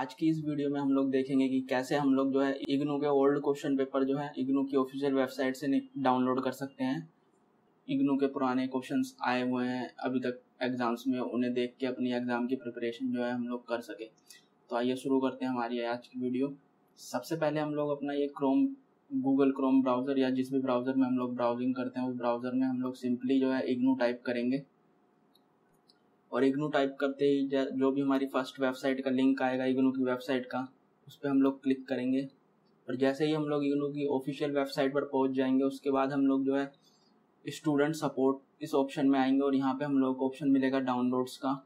आज की इस वीडियो में हम लोग देखेंगे कि कैसे हम लोग जो है इग्नू के ओल्ड क्वेश्चन पेपर जो है इग्नू की ऑफिशियल वेबसाइट से डाउनलोड कर सकते हैं। इग्नू के पुराने क्वेश्चंस आए हुए हैं अभी तक एग्जाम्स में, उन्हें देख के अपनी एग्ज़ाम की प्रिपरेशन जो है हम लोग कर सके। तो आइए शुरू करते हैं हमारी आज की वीडियो। सबसे पहले हम लोग अपना ये गूगल क्रोम ब्राउज़र या जिस भी ब्राउज़र में हम लोग ब्राउजिंग करते हैं उस ब्राउज़र में हम लोग सिंपली जो है इग्नू टाइप करेंगे और इग्नू टाइप करते ही जो भी हमारी फर्स्ट वेबसाइट का लिंक आएगा इग्नू की वेबसाइट का, उस पर हम लोग क्लिक करेंगे। और जैसे ही हम लोग इग्नू की ऑफिशियल वेबसाइट पर पहुंच जाएंगे उसके बाद हम लोग जो है स्टूडेंट सपोर्ट इस ऑप्शन में आएंगे और यहाँ पे हम लोग को ऑप्शन मिलेगा डाउनलोड्स का।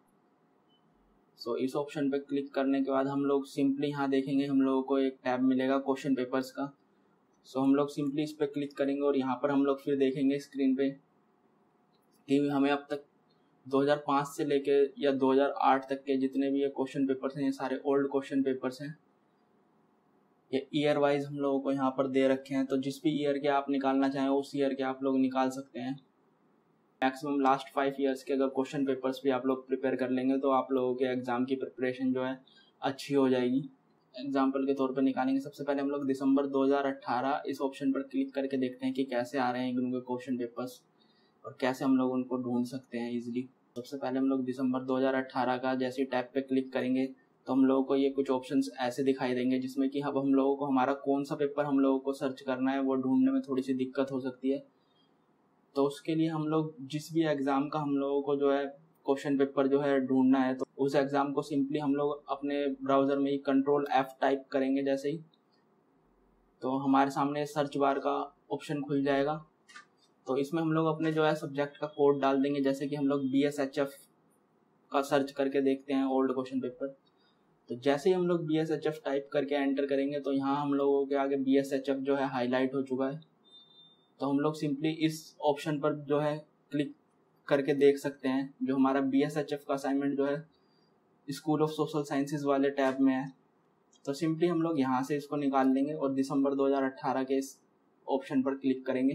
सो इस ऑप्शन पर क्लिक करने के बाद हम लोग सिंपली यहाँ देखेंगे हम लोगों को एक टैब मिलेगा क्वेश्चन पेपर्स का। सो हम लोग सिंपली इस पर क्लिक करेंगे और यहाँ पर हम लोग फिर देखेंगे स्क्रीन पे कि हमें अब तक 2005 से लेके या 2008 तक के जितने भी ये क्वेश्चन पेपर्स हैं ये सारे ओल्ड क्वेश्चन पेपर्स हैं। ये ईयर वाइज हम लोगों को यहाँ पर दे रखे हैं, तो जिस भी ईयर के आप निकालना चाहें उस ईयर के आप लोग निकाल सकते हैं। मैक्सिमम लास्ट 5 ईयर्स के अगर क्वेश्चन पेपर्स भी आप लोग प्रिपेयर कर लेंगे तो आप लोगों के एग्ज़ाम की प्रिपरेशन जो है अच्छी हो जाएगी। एग्जाम्पल के तौर पर निकालेंगे, सबसे पहले हम लोग दिसंबर 2018 इस ऑप्शन पर क्लिक करके देखते हैं कि कैसे आ रहे हैं इग्नू के क्वेश्चन पेपर्स और कैसे हम लोग उनको ढूंढ सकते हैं इजीली। सबसे पहले हम लोग दिसंबर 2018 का जैसे ही टैब पे क्लिक करेंगे तो हम लोगों को ये कुछ ऑप्शंस ऐसे दिखाई देंगे जिसमें कि अब हम लोगों को हमारा कौन सा पेपर हम लोगों को सर्च करना है वो ढूंढने में थोड़ी सी दिक्कत हो सकती है। तो उसके लिए हम लोग जिस भी एग्ज़ाम का हम लोगों को जो है क्वेश्चन पेपर जो है ढूंढना है तो उस एग्ज़ाम को सिंपली हम लोग अपने ब्राउज़र में ही Ctrl+F टाइप करेंगे जैसे ही, तो हमारे सामने सर्च बार का ऑप्शन खुल जाएगा। तो इसमें हम लोग अपने जो है सब्जेक्ट का कोड डाल देंगे, जैसे कि हम लोग BSHF का सर्च करके देखते हैं ओल्ड क्वेश्चन पेपर। तो जैसे ही हम लोग BSHF टाइप करके एंटर करेंगे तो यहाँ हम लोगों के आगे BSHF जो है हाईलाइट हो चुका है। तो हम लोग सिंपली इस ऑप्शन पर जो है क्लिक करके देख सकते हैं। जो हमारा BSHF का असाइनमेंट जो है स्कूल ऑफ सोशल साइंसेज वाले टैब में है, तो सिंपली हम लोग यहाँ से इसको निकाल लेंगे और दिसंबर 2018 के इस ऑप्शन पर क्लिक करेंगे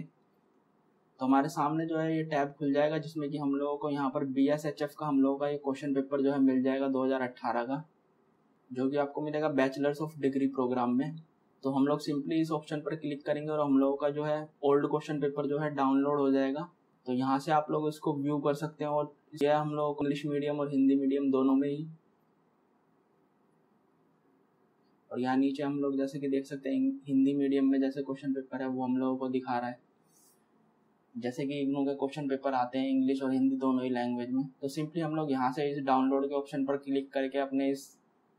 तो हमारे सामने जो है ये टैब खुल जाएगा जिसमें कि हम लोगों को यहाँ पर BSHF का हम लोगों का ये क्वेश्चन पेपर जो है मिल जाएगा 2018 का, जो कि आपको मिलेगा बैचलर्स ऑफ डिग्री प्रोग्राम में। तो हम लोग सिंपली इस ऑप्शन पर क्लिक करेंगे और हम लोगों का जो है ओल्ड क्वेश्चन पेपर जो है डाउनलोड हो जाएगा। तो यहाँ से आप लोग इसको व्यू कर सकते हैं और यह हम लोगों को इंग्लिश मीडियम और हिंदी मीडियम दोनों में ही। और यहाँ नीचे हम लोग जैसे कि देख सकते हैं हिंदी मीडियम में जैसे क्वेश्चन पेपर है वो हम लोगों को दिखा रहा है। जैसे कि इग्नू के क्वेश्चन पेपर आते हैं इंग्लिश और हिंदी दोनों ही लैंग्वेज में, तो सिंपली हम लोग यहाँ से इस डाउनलोड के ऑप्शन पर क्लिक करके अपने इस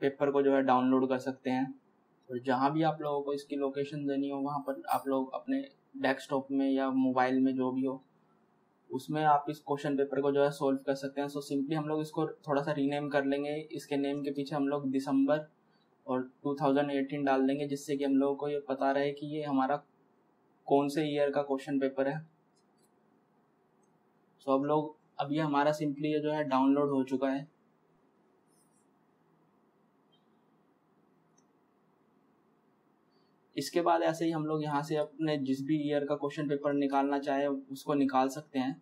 पेपर को जो है डाउनलोड कर सकते हैं। और जहाँ भी आप लोगों को इसकी लोकेशन देनी हो वहाँ पर आप लोग अपने डेस्कटॉप में या मोबाइल में जो भी हो उसमें आप इस क्वेश्चन पेपर को जो है सॉल्व कर सकते हैं। सो सिंपली हम लोग इसको थोड़ा सा रीनेम कर लेंगे, इसके नेम के पीछे हम लोग दिसंबर और 2018 डाल देंगे जिससे कि हम लोगों को ये पता रहे कि ये हमारा कौन से ईयर का क्वेश्चन पेपर है। सो अब ये हमारा सिंपली ये जो है डाउनलोड हो चुका है। इसके बाद ऐसे ही हम लोग यहाँ से अपने जिस भी ईयर का क्वेश्चन पेपर निकालना चाहे उसको निकाल सकते हैं।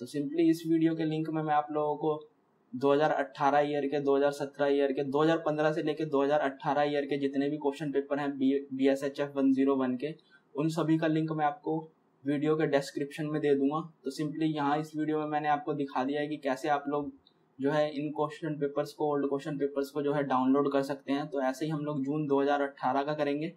तो सिंपली इस वीडियो के लिंक में मैं आप लोगों को 2018 ईयर के, 2017 ईयर के, 2015 से लेकर 2018 ईयर के जितने भी क्वेश्चन पेपर हैं BSHF 101 के, उन सभी का लिंक मैं आपको वीडियो के डिस्क्रिप्शन में दे दूंगा। तो सिंपली यहाँ इस वीडियो में मैंने आपको दिखा दिया है कि कैसे आप लोग जो है इन क्वेश्चन पेपर्स को, ओल्ड क्वेश्चन पेपर्स को जो है डाउनलोड कर सकते हैं। तो ऐसे ही हम लोग जून 2018 का करेंगे।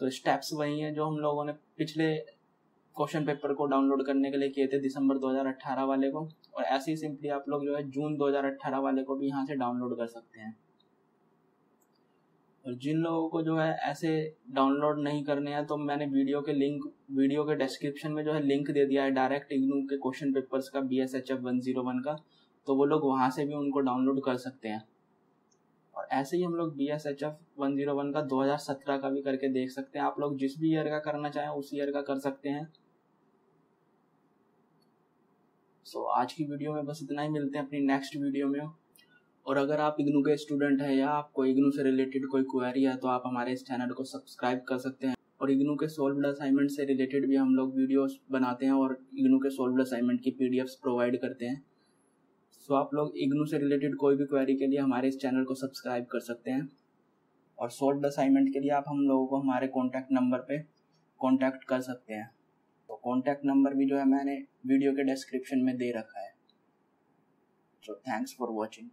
तो स्टेप्स वही हैं जो हम लोगों ने पिछले क्वेश्चन पेपर को डाउनलोड करने के लिए किए थे दिसंबर 2018 वाले को, और ऐसे ही सिंपली आप लोग जो है जून 2018 वाले को भी यहाँ से डाउनलोड कर सकते हैं। और जिन लोगों को जो है ऐसे डाउनलोड नहीं करने हैं तो मैंने वीडियो के डिस्क्रिप्शन में जो है लिंक दे दिया है डायरेक्ट इग्नू के क्वेश्चन पेपर्स का BSHF 101 का, तो वो लोग वहाँ से भी उनको डाउनलोड कर सकते हैं। और ऐसे ही हम लोग BSHF 101 का 2017 का भी करके देख सकते हैं। आप लोग जिस भी ईयर का करना चाहें उस ईयर का कर सकते हैं। सो आज की वीडियो में बस इतना ही, मिलते हैं अपनी नेक्स्ट वीडियो में। और अगर आप इग्नू के स्टूडेंट हैं या आपको इग्नू से रिलेटेड कोई क्वेरी है तो आप हमारे इस चैनल को सब्सक्राइब कर सकते हैं। और इग्नू के सॉल्व्ड असाइनमेंट से रिलेटेड भी हम लोग वीडियोस बनाते हैं और इग्नू के सॉल्व्ड असाइनमेंट की PDFs प्रोवाइड करते हैं। सो आप लोग इग्नू से रिलेटेड कोई भी क्वेरी के लिए हमारे इस चैनल को सब्सक्राइब कर सकते हैं। और शॉर्ट असाइनमेंट के लिए आप हम लोगों को हमारे कॉन्टैक्ट नंबर पे कॉन्टैक्ट कर सकते हैं। तो कॉन्टैक्ट नंबर भी जो है मैंने वीडियो के डिस्क्रिप्शन में दे रखा है। So thanks for watching.